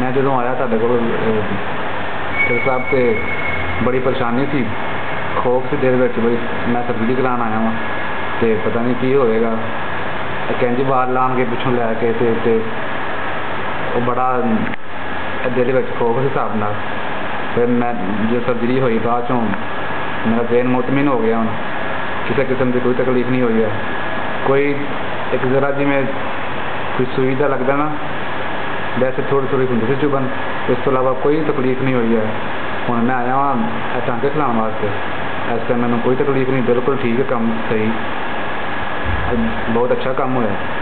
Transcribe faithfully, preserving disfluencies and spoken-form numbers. मैं जो आया था डॉक्टर साहब से बड़ी परेशानी थी, खोफ से देर बैठी बड़ी। मैं सर्जरी कराने आया वहाँ तो पता नहीं की होएगा, कहते बाहर लान के पिछू लैके तो बड़ा दिल में खोफ से हिसाब न। फिर मैं जो सर्जरी हुई बाद चो मेरा ब्रेन मुतमिन हो गया, हूँ किसी किस्म की कोई तकलीफ नहीं हुई है। कोई एक जरा जी में कोई सुविधा लगता ना, वैसे थोड़ी थोड़ी होंगी सी चुभन, इस तो अलावा कोई तकलीफ नहीं हुई है। हूँ मैं आया वहाँ टांके खिलाने वास्ते, इस टाइम मैंने कोई तकलीफ नहीं, बिल्कुल ठीक है, काम सही, बहुत अच्छा काम हुआ है।